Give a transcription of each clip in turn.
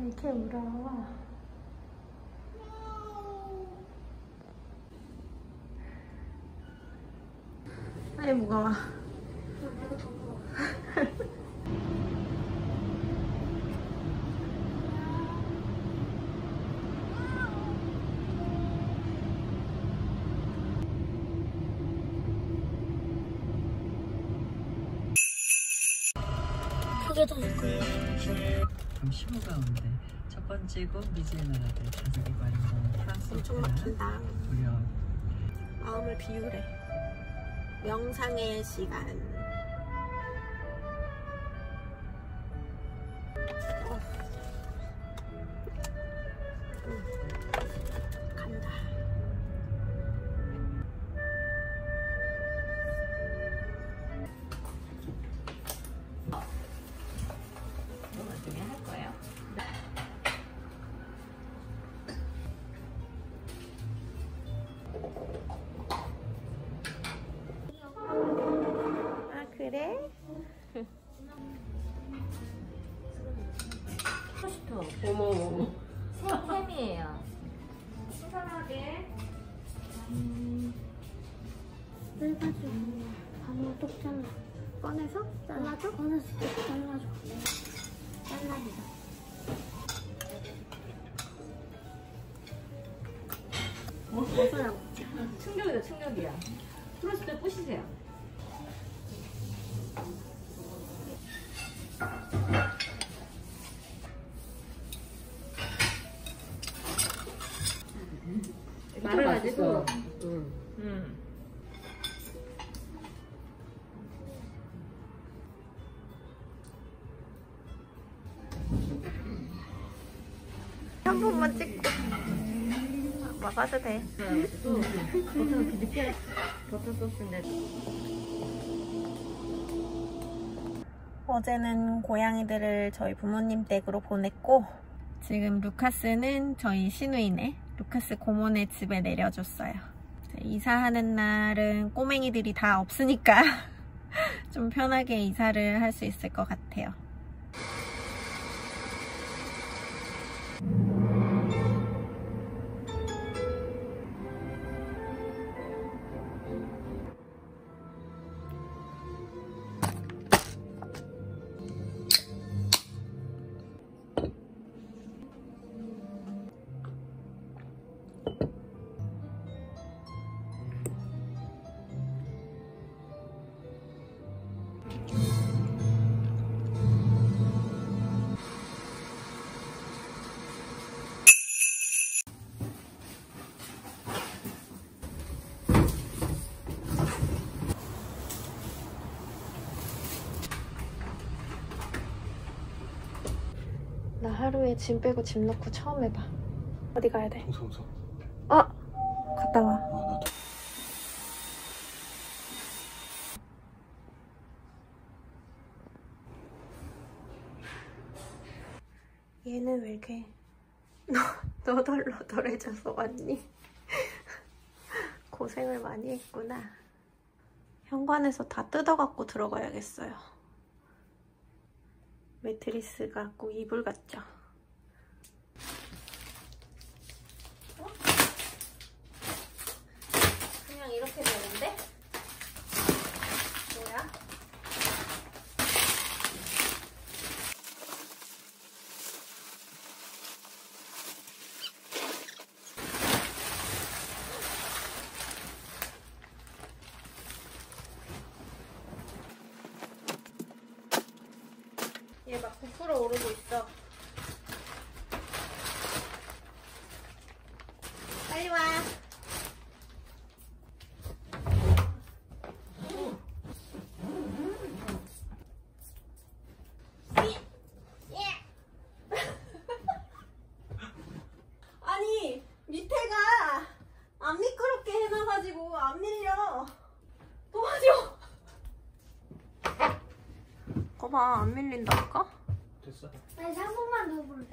왜 이렇게 울어? 아이 무거워. 그럼 15가운데 첫 번째 곳 미지의 나라들 좌석이 마련한 프랑스 엄청 막힌다. 마음을 비우래. 명상의 시간. 간다. 그래? 포스터. 어머. 햄이에요. 신선하게. 썰어줘. 방울 똑 잘라. 꺼내서? 잘라줘? 꺼내서 잘라줘. 잘라주자. 벗어나 먹자. 충격이다, 충격이야. 풀었을 때 뿌시세요. 말아가지고 한 번만 찍고 먹어도 돼. 버터는 느끼한 버터 소스인데. 어제는 고양이들을 저희 부모님 댁으로 보냈고, 지금 루카스는 저희 시누이네 루카스 고모네 집에 내려줬어요. 이사하는 날은 꼬맹이들이 다 없으니까 좀 편하게 이사를 할 수 있을 것 같아요. 나 하루에 짐 빼고 짐 넣고 처음 해봐. 어디 가야 돼? 동서. 아! 갔다 와. 나도. 얘는 왜 이렇게 너덜너덜해져서 왔니? 고생을 많이 했구나. 현관에서 다 뜯어갖고 들어가야겠어요. 매트리스가 꼭 이불 같죠? 그냥 이렇게 되는데? 뭐야? 얘 막 부풀어 오르고 있어. 빨리 와. 아니, 밑에가 안 미끄럽게 해놔가지고 안 밀려. 도와줘. 이거 봐, 안 밀린다니까? 됐어? 나 이제 한 번만 더 볼래.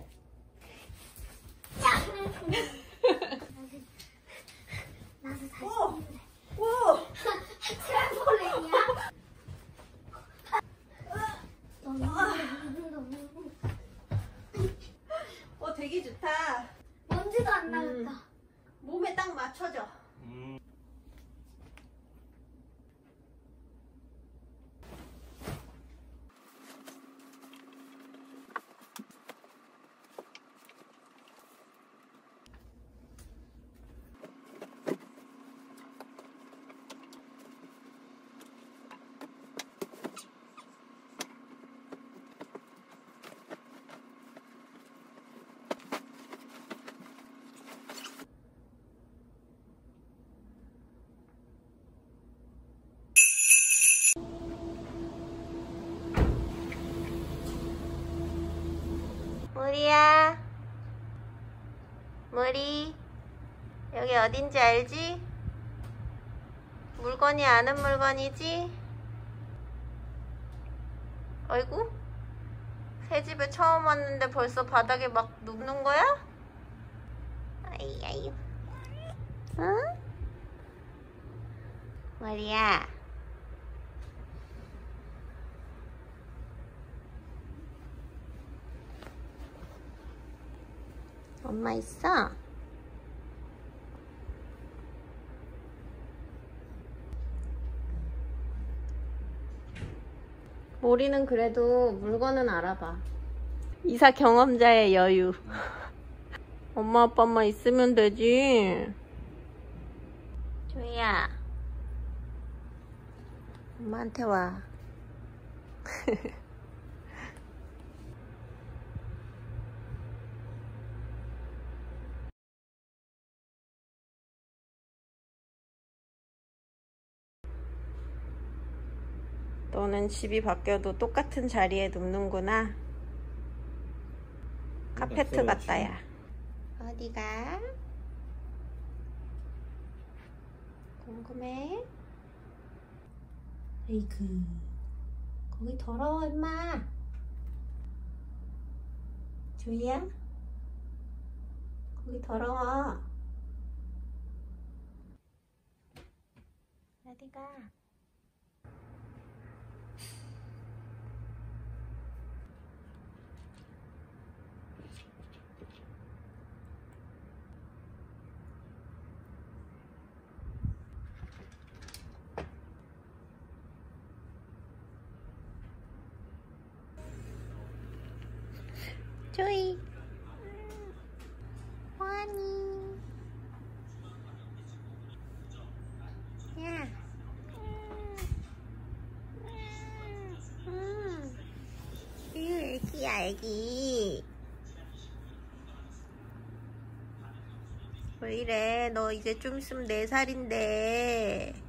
나도 다시 볼래. 오! 트램폴린이야? 너 무슨 거 냄새도 안 나겠다. 몸에 딱 맞춰져. 물이야, 물이 여기 어딘지 알지? 물건이 아는 물건이지? 아이고, 새 집에 처음 왔는데 벌써 바닥에 막 눕는 거야? 아이 아이, 응? 물이야. 엄마 있어? 모리는 그래도 물건은 알아봐. 이사 경험자의 여유. 엄마 아빠만 있으면 되지. 조이야, 엄마한테 와. 너는 집이 바뀌어도 똑같은 자리에 눕는구나. 카페트 같다, 야. 어디가? 궁금해? 에이그, 거기 더러워, 임마. 조이야? 거기 더러워. 어디가? 조이, 뭐하니? 야, 애기야, 애기. 왜 이래? 너 이제 좀 있으면 4살인데.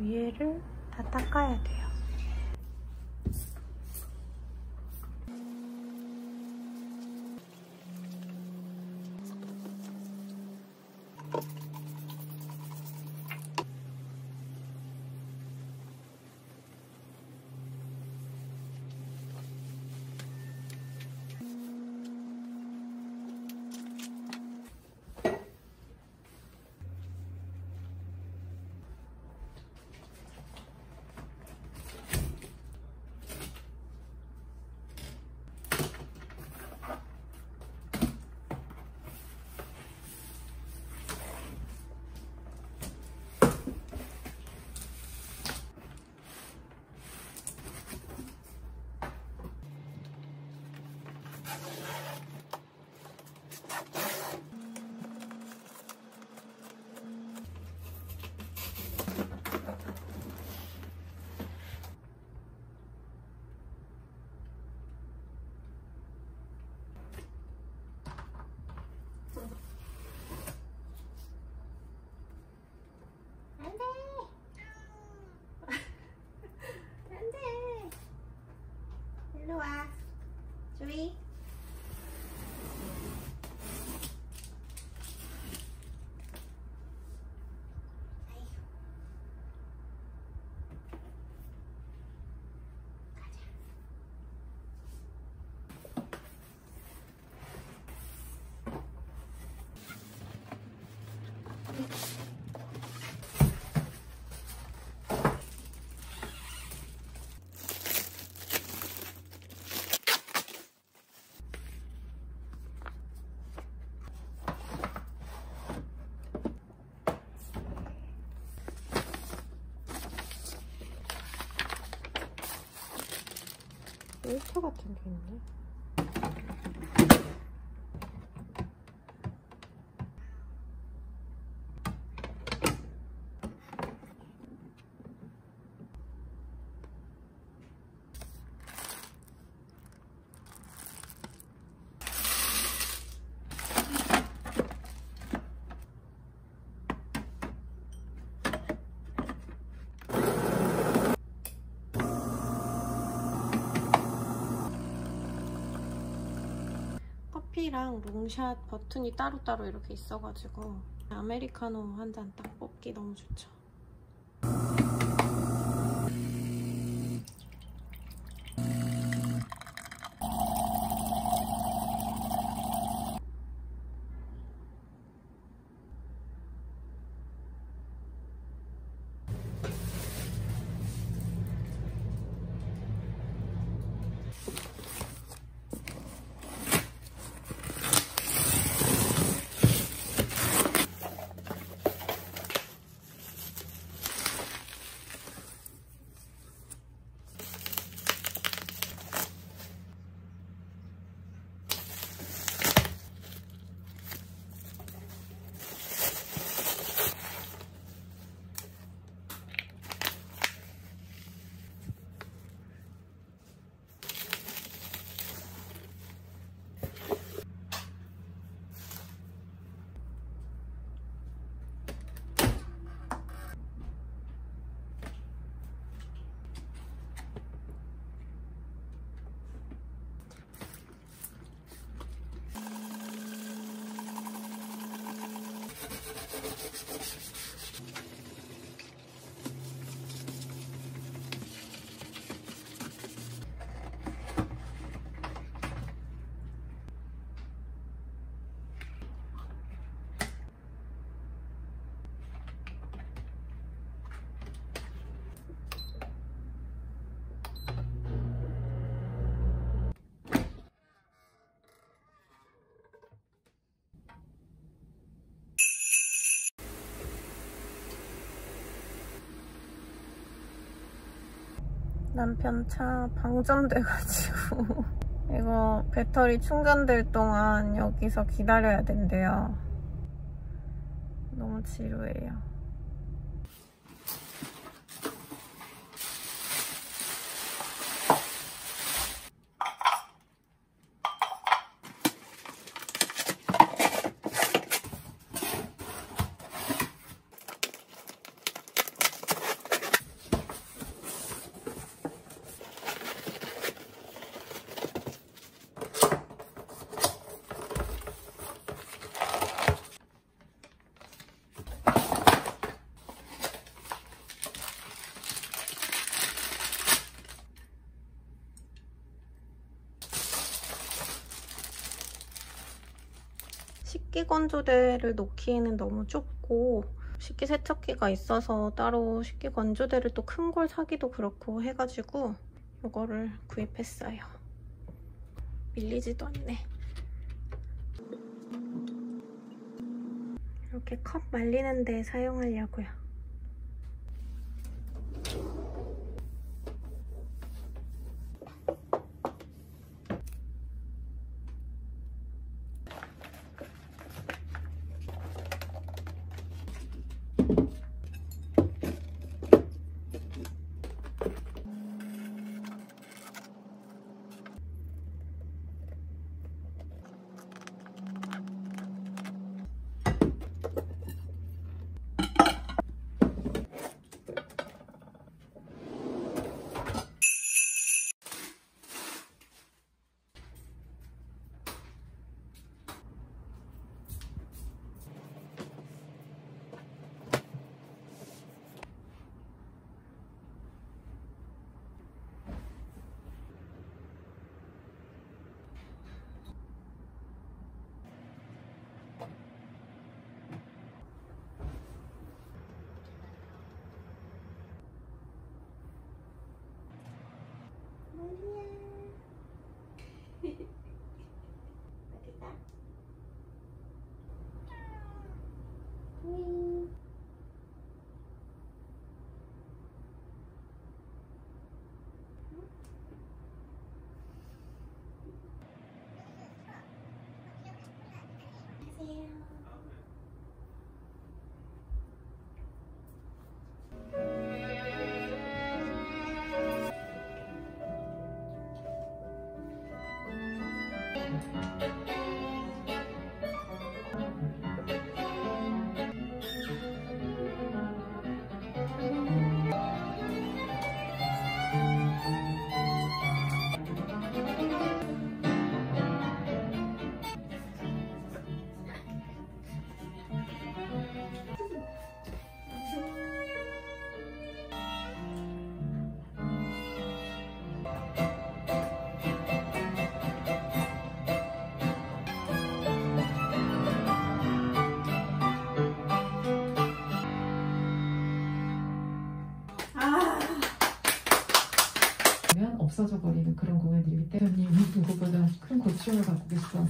위에를 다 닦아야 돼요. 일로와 조이. 일터 같은 게 있네. 커피랑 롱샷 버튼이 따로따로 이렇게 있어가지고 아메리카노 한 잔 딱 뽑기 너무 좋죠. 남편 차 방전돼가지고 이거 배터리 충전될 동안 여기서 기다려야 된대요. 너무 지루해요. 식기건조대를 놓기에는 너무 좁고 식기세척기가 있어서 따로 식기건조대를 또 큰 걸 사기도 그렇고 해가지고 이거를 구입했어요. 밀리지도 않네. 이렇게 컵 말리는 데 사용하려고요. 없어져 버리는 그런 공연들이기 때문에 그것보다 큰 고충을 갖고 계시던